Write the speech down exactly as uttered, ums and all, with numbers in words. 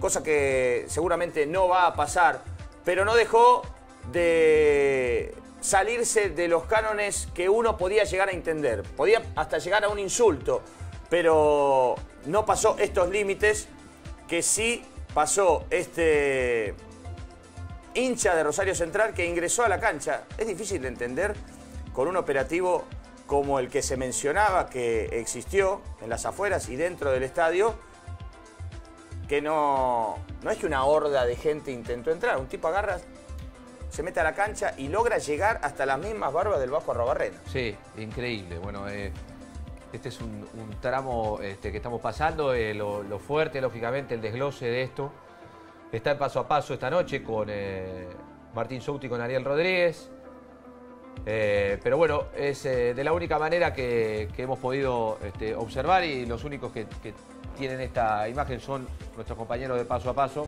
cosa que seguramente no va a pasar, pero no dejó de salirse de los cánones que uno podía llegar a entender. Podía hasta llegar a un insulto, pero no pasó estos límites que sí pasó este hincha de Rosario Central que ingresó a la cancha. Es difícil de entender con un operativo como el que se mencionaba que existió en las afueras y dentro del estadio, que no, no es que una horda de gente intentó entrar. Un tipo agarra, se mete a la cancha y logra llegar hasta las mismas barbas del Bajo Arrobarreno. Sí, increíble. Bueno, eh, este es un, un tramo este, que estamos pasando. Eh, lo, lo fuerte, lógicamente, el desglose de esto está en Paso a Paso esta noche con eh, Martín Souti y con Ariel Rodríguez. Eh, pero bueno, es eh, de la única manera que, que hemos podido este, observar, y los únicos que, que tienen esta imagen son nuestros compañeros de Paso a Paso.